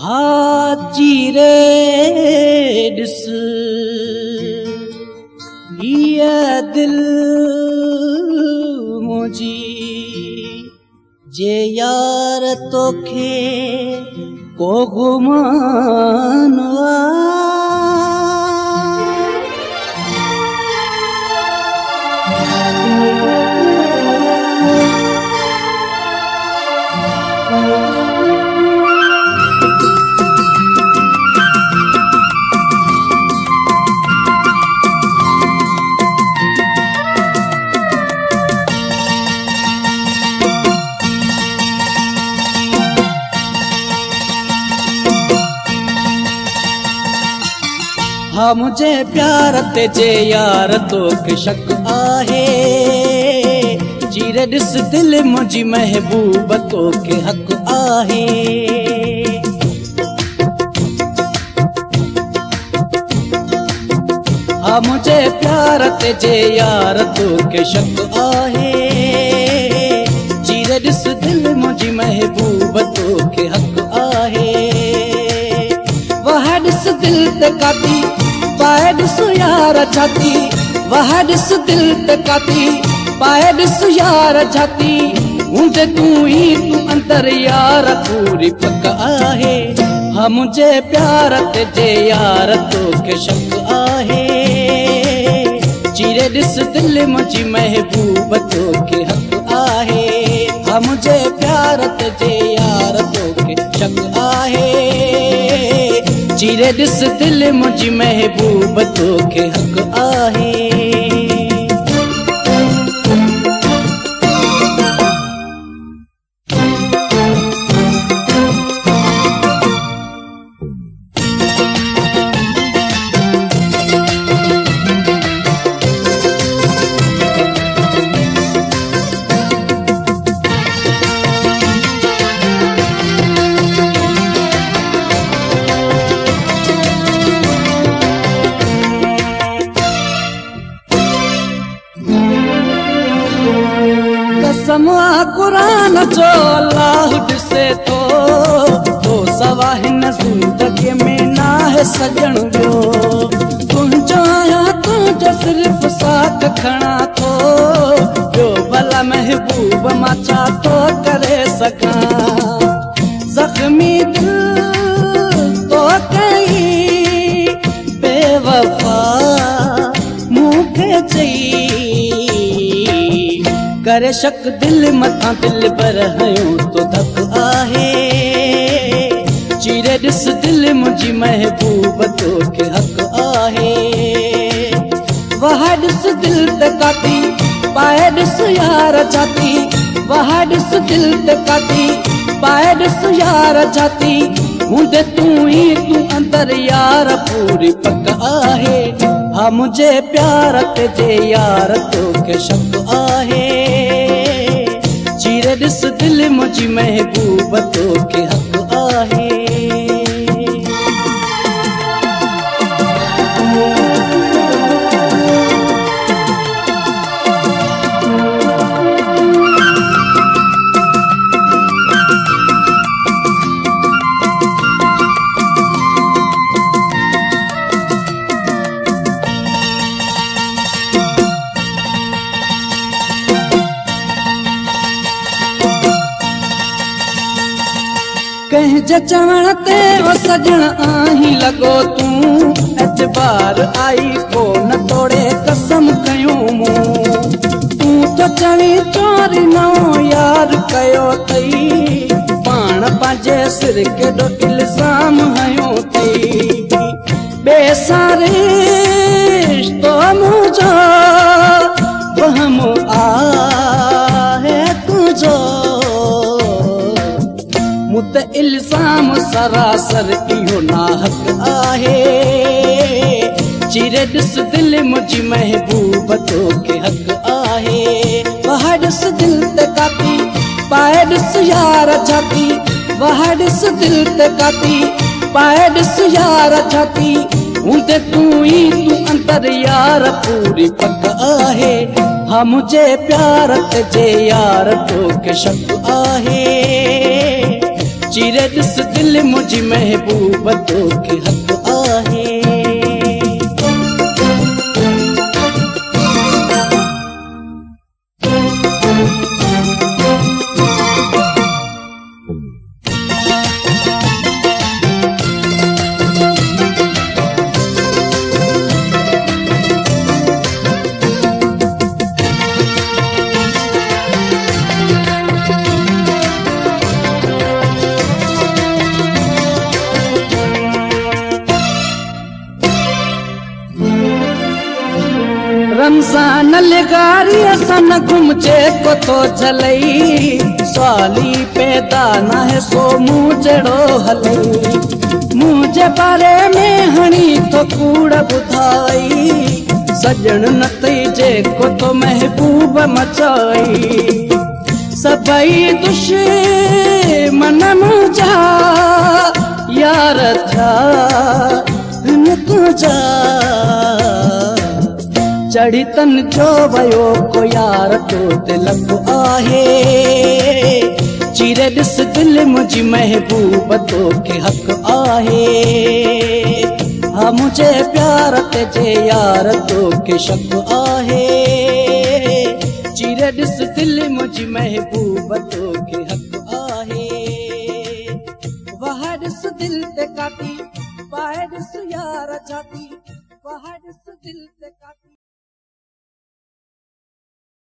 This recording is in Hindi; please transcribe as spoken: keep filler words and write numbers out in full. हाजीरे दिस ये दिल मुझी जे यार तोखे को गुमानवा हा मुझे प्यार ते जे यार तोखे शक आहे जीरे दिस दिल मुझी महबूब तोखे हक आहे। हा मुझे प्यार ते जे यार तोखे शक आहे जीरे दिस दिल मुझी महबूब तोखे हक आहे। वह दिस दिल ते काटी पाए दिसु यार जाती वह दिस दिल तकाती पाए दिसु यार जाती मुझे तू ही तू अंतर यार पूरी पक्का आहे। हा मुझे प्यार ते जे यार तोखे शक आहे जीरे दिस दिल मुझी महबूब तोखे हक आहे। हा मुझे प्यार ते जे यार तोखे शक आहे जीरे दिस दिल मुझी महबूब तोखे हक आहे। कसम कुरान जो अल्लाह दिसे तो तो सवाहिन जिंदगी में ना है सजन जो तुझो आया तुझो सिर्फ साथ खड़ा तो जो भला महबूब माचा तो करे सका जख्मी दिल तो कहीं बेवफा मुखे चाहिए करे शक दिल मता दिल पर हूं तो धक आहे जीरे दिस दिल मुझी महबूब तोखे हक आहे। वह दिस दिल तकाती पाए दिस यार जाती वह दिस दिल तकाती पाए दिस यार जाती मुझे तू ही तू अंदर यार पूरी पक्का आहे। हा मुझे प्यार ते जे यार तोखे शक आहे जीरे दिस दिल मुझी महबूब तोखे हक आहे। कह जचवण ते वो सजन आही लगो तू एतबार आई को न तोड़े कसम कयूं मू तू तो चवी चोर नओ यार कयो तई पाण पाजे सिर के दो इल्जाम हयो तई बेसारे तो मुझो वहम आ है तुझो मुत इल्जाम सरासर इहो नाहक आहे जीरे दिस दिल मुझी महबूब तोखे हक आहे। वह दिस दिल तकाती पाए दिस यार जाती वह दिस दिल तकाती पाए दिस यार जाती मुझे तू ही तू अंतर यार पूरी पक्का आहे। हा मुझे प्यार ते जे यार तोखे शक आहे चिरे दिस दिल मुझी महबूब तोखे हक आहे। रमजान लगारी असन घुमचे को तो झलई साली पैदा ना है सो मुझड़ो हलई मुझे बारे में हनी तो कूड़ बुधाई सजन नतीजे को तो महबूब मचाई सबई दुश्मन मुझा यार था तुझा चढ़ी तन जो वयो को यार तो दिलक आहे चिरे दिस दिल मुझी महबूब तोखे हक आहे। हा मुझे प्यार ते जे यार तोखे शक आहे चिरे दिस दिल मुझी महबूब तोखे हक आहे। वह दिस दिल ते काटी पाए दिस यार जाती वह दिस दिल ते